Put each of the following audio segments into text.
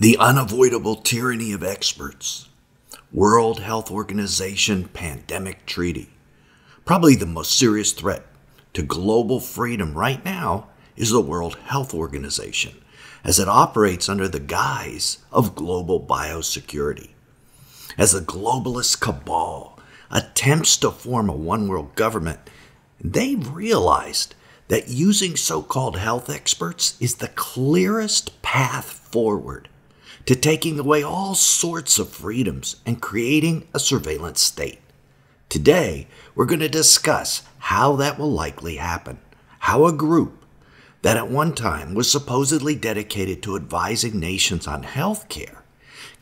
The Unavoidable Tyranny of Experts, World Health Organization Pandemic Treaty. Probably the most serious threat to global freedom right now is the World Health Organization, as it operates under the guise of global biosecurity. As the globalist cabal attempts to form a one-world government, they've realized that using so-called health experts is the clearest path forward to taking away all sorts of freedoms and creating a surveillance state. Today, we're going to discuss how that will likely happen, how a group that at one time was supposedly dedicated to advising nations on health care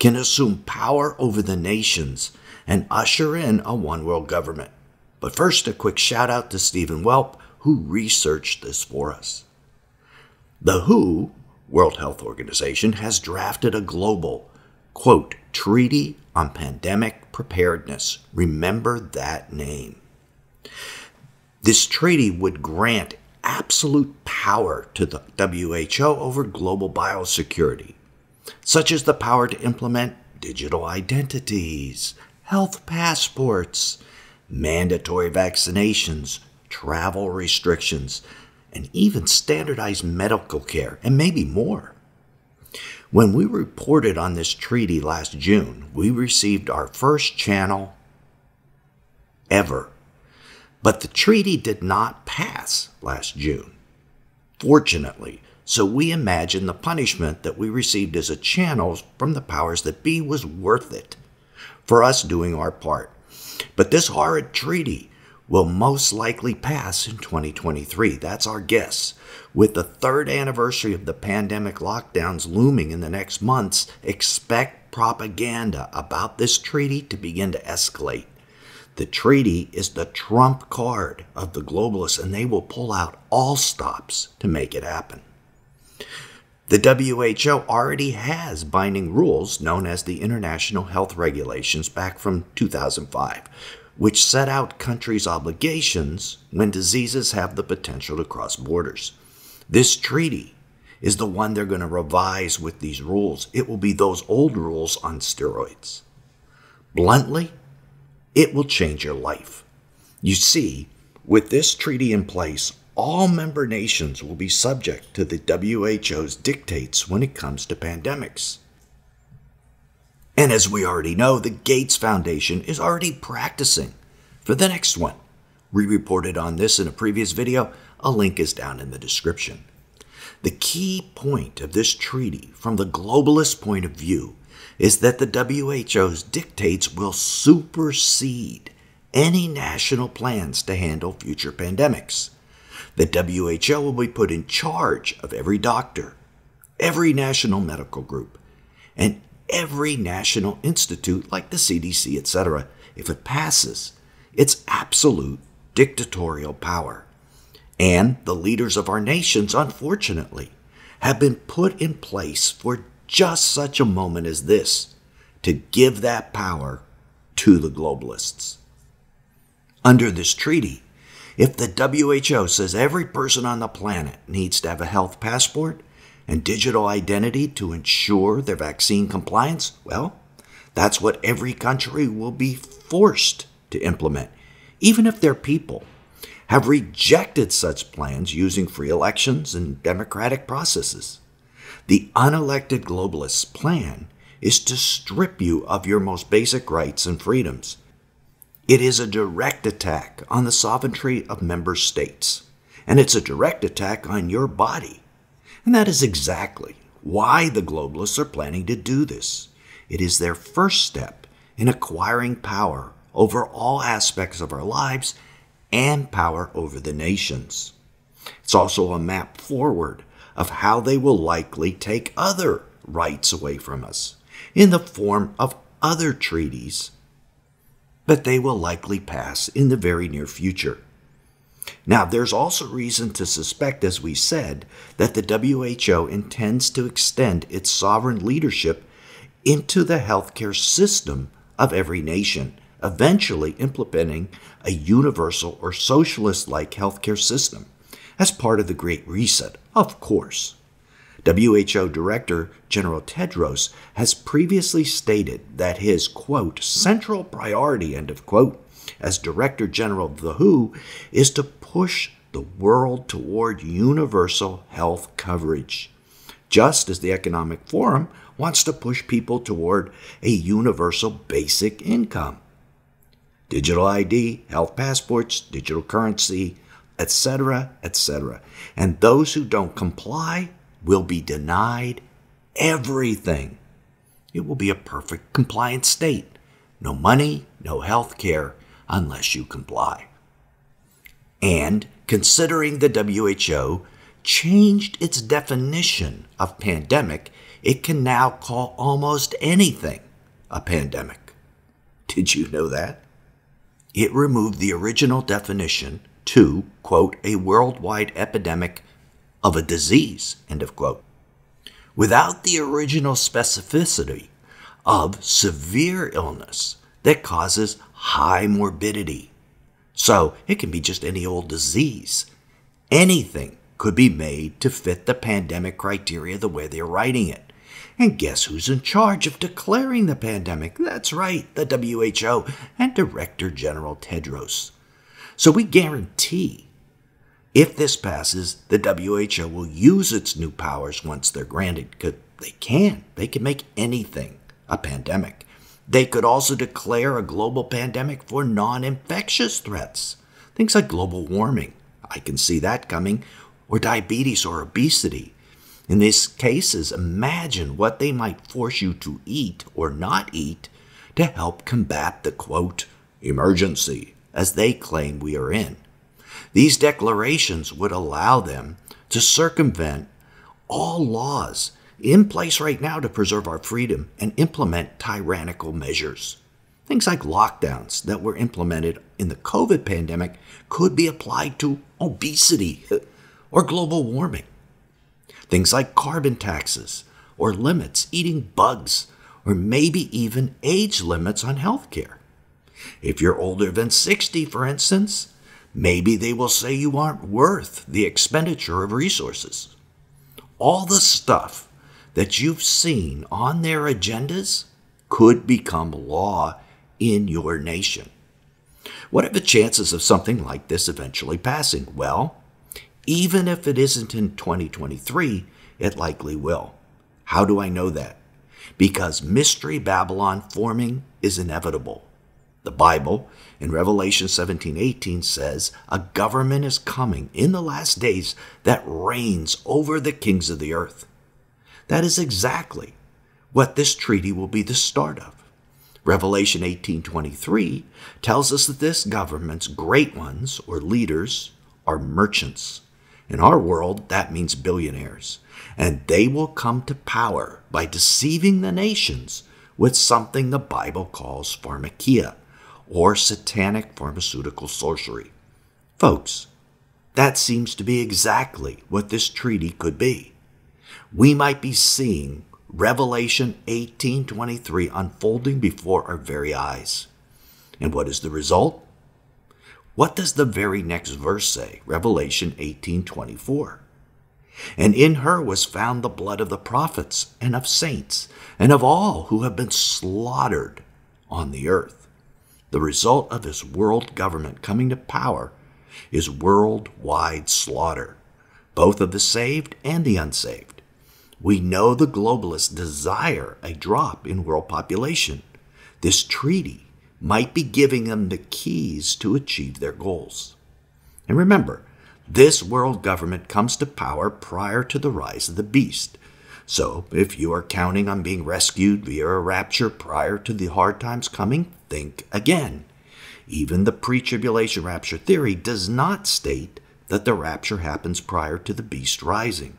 can assume power over the nations and usher in a one-world government. But first, a quick shout-out to Stephen Welp, who researched this for us. The WHO, World Health Organization, has drafted a global, quote, Treaty on Pandemic Preparedness. Remember that name. This treaty would grant absolute power to the WHO over global biosecurity, such as the power to implement digital identities, health passports, mandatory vaccinations, travel restrictions, and even standardized medical care, and maybe more. When we reported on this treaty last June, we received our first channel ever. But the treaty did not pass last June, fortunately, so we imagine the punishment that we received as a channel from the powers that be was worth it for us doing our part. But this horrid treaty will most likely pass in 2023. That's our guess. With the third anniversary of the pandemic lockdowns looming in the next months, expect propaganda about this treaty to begin to escalate. The treaty is the trump card of the globalists, and they will pull out all stops to make it happen. The WHO already has binding rules known as the International Health Regulations back from 2005, which set out countries' obligations when diseases have the potential to cross borders. This treaty is the one they're going to revise with these rules. It will be those old rules on steroids. Bluntly, it will change your life. You see, with this treaty in place, all member nations will be subject to the WHO's dictates when it comes to pandemics. And as we already know, the Gates Foundation is already practicing for the next one. We reported on this in a previous video. A link is down in the description. The key point of this treaty from the globalist point of view is that the WHO's dictates will supersede any national plans to handle future pandemics. The WHO will be put in charge of every doctor, every national medical group, and every national institute like the CDC, etc. If it passes, it's absolute dictatorial power. And the leaders of our nations, unfortunately, have been put in place for just such a moment as this, to give that power to the globalists. Under this treaty, if the WHO says every person on the planet needs to have a health passport and digital identity to ensure their vaccine compliance, well, that's what every country will be forced to implement, even if their people have rejected such plans using free elections and democratic processes. The unelected globalist plan is to strip you of your most basic rights and freedoms. It is a direct attack on the sovereignty of member states, and it's a direct attack on your body. And that is exactly why the globalists are planning to do this. It is their first step in acquiring power over all aspects of our lives and power over the nations. It's also a map forward of how they will likely take other rights away from us in the form of other treaties that they will likely pass in the very near future. Now, there's also reason to suspect, as we said, that the WHO intends to extend its sovereign leadership into the healthcare system of every nation, eventually implementing a universal or socialist-like healthcare system as part of the Great Reset, of course. WHO Director General Tedros has previously stated that his, quote, central priority, end of quote, as Director General of the WHO is to push the world toward universal health coverage, just as the Economic Forum wants to push people toward a universal basic income. Digital ID, health passports, digital currency, etc., etc. And those who don't comply will be denied everything. It will be a perfect compliant state. No money, no health care unless you comply. And considering the WHO changed its definition of pandemic, it can now call almost anything a pandemic. Did you know that? It removed the original definition to, quote, a worldwide epidemic of a disease, end of quote, without the original specificity of severe illness that causes high morbidity. So it can be just any old disease. Anything could be made to fit the pandemic criteria the way they're writing it. And guess who's in charge of declaring the pandemic? That's right, the WHO and Director General Tedros. So we guarantee if this passes, the WHO will use its new powers once they're granted, because they can. They can make anything a pandemic. They could also declare a global pandemic for non-infectious threats. Things like global warming, I can see that coming, or diabetes or obesity. In these cases, imagine what they might force you to eat or not eat to help combat the, quote, emergency, as they claim we are in. These declarations would allow them to circumvent all laws in place right now to preserve our freedom and implement tyrannical measures. Things like lockdowns that were implemented in the COVID pandemic could be applied to obesity or global warming. Things like carbon taxes or limits, eating bugs, or maybe even age limits on health care. If you're older than 60, for instance, maybe they will say you aren't worth the expenditure of resources. All the stuff that you've seen on their agendas could become law in your nation. What are the chances of something like this eventually passing? Well, even if it isn't in 2023, it likely will. How do I know that? Because Mystery Babylon forming is inevitable. The Bible in Revelation 17:18 says, a government is coming in the last days that reigns over the kings of the earth. That is exactly what this treaty will be the start of. Revelation 18:23 tells us that this government's great ones, or leaders, are merchants. In our world, that means billionaires. And they will come to power by deceiving the nations with something the Bible calls pharmakia, or satanic pharmaceutical sorcery. Folks, that seems to be exactly what this treaty could be. We might be seeing Revelation 18:23 unfolding before our very eyes. And what is the result? What does the very next verse say? Revelation 18:24. And in her was found the blood of the prophets and of saints and of all who have been slaughtered on the earth. The result of this world government coming to power is worldwide slaughter, both of the saved and the unsaved. We know the globalists desire a drop in world population. This treaty might be giving them the keys to achieve their goals. And remember, this world government comes to power prior to the rise of the beast. So if you are counting on being rescued via a rapture prior to the hard times coming, think again. Even the pre-tribulation rapture theory does not state that the rapture happens prior to the beast rising.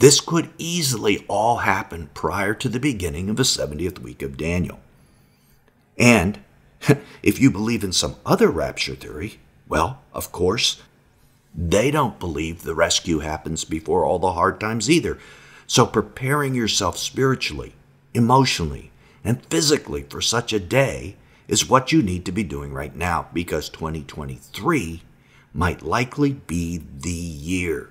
This could easily all happen prior to the beginning of the 70th week of Daniel. And if you believe in some other rapture theory, well, of course, they don't believe the rescue happens before all the hard times either. So preparing yourself spiritually, emotionally, and physically for such a day is what you need to be doing right now, because 2023 might likely be the year.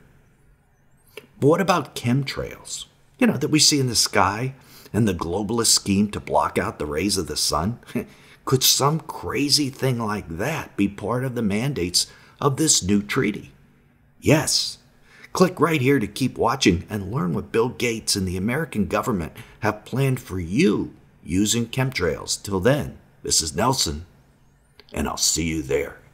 But what about chemtrails? You know, that we see in the sky and the globalist scheme to block out the rays of the sun? Could some crazy thing like that be part of the mandates of this new treaty? Yes. Click right here to keep watching and learn what Bill Gates and the American government have planned for you using chemtrails. Till then, this is Nelson, and I'll see you there.